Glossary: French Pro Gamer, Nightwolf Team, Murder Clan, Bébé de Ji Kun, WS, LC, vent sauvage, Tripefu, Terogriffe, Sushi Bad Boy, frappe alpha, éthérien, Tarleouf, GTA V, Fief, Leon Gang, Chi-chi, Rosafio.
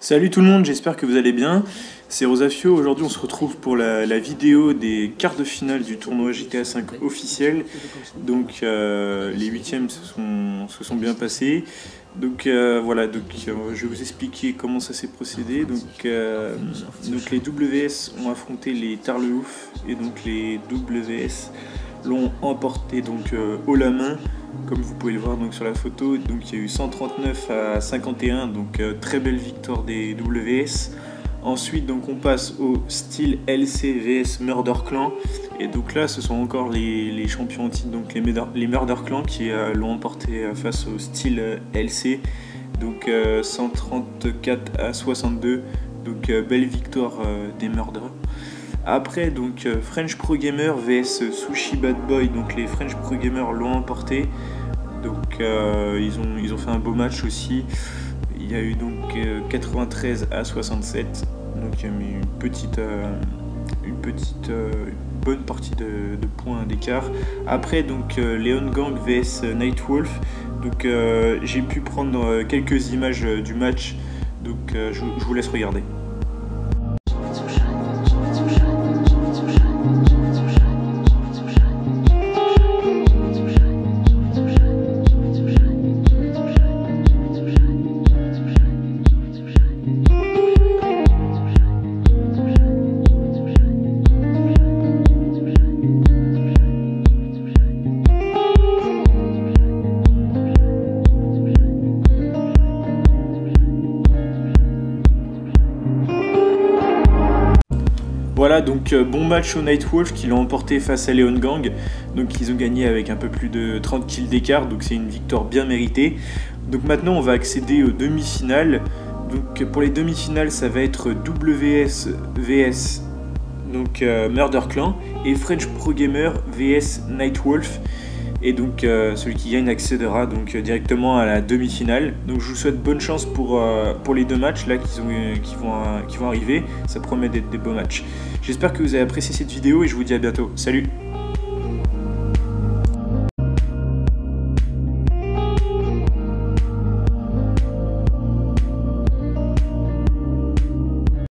Salut tout le monde, j'espère que vous allez bien, c'est Rosafio. Aujourd'hui on se retrouve pour la vidéo des quarts de finale du tournoi GTA V officiel. Donc les huitièmes se sont bien passés. Donc voilà, donc, je vais vous expliquer comment ça s'est procédé. Donc les WS ont affronté les Tarleouf et donc les WS l'ont emporté donc haut la main, comme vous pouvez le voir donc sur la photo. Donc il y a eu 139 à 51, donc très belle victoire des WS. Ensuite donc on passe au style LC vs Murder Clan, et donc là ce sont encore les champions en titre, donc les Murder Clan qui l'ont emporté face au style LC, donc 134 à 62, donc belle victoire des Murder. Après donc French Pro Gamer vs Sushi Bad Boy, donc les French Pro Gamer l'ont emporté, donc ils ont fait un beau match aussi. Il y a eu donc 93 à 67, donc il y a eu une bonne partie de points d'écart. Après donc Leon Gang vs Nightwolf, donc j'ai pu prendre quelques images du match, donc je vous laisse regarder. Voilà, donc bon match au Nightwolf qui l'a emporté face à Leon Gang, donc ils ont gagné avec un peu plus de 30 kills d'écart, donc c'est une victoire bien méritée. Donc maintenant on va accéder aux demi-finales. Donc pour les demi-finales ça va être WS vs donc Murder Clan et French Pro Gamer vs Nightwolf, et donc celui qui gagne accédera donc directement à la demi-finale. Donc je vous souhaite bonne chance pour les deux matchs là qui vont arriver, ça promet d'être des beaux matchs. J'espère que vous avez apprécié cette vidéo et je vous dis à bientôt, salut.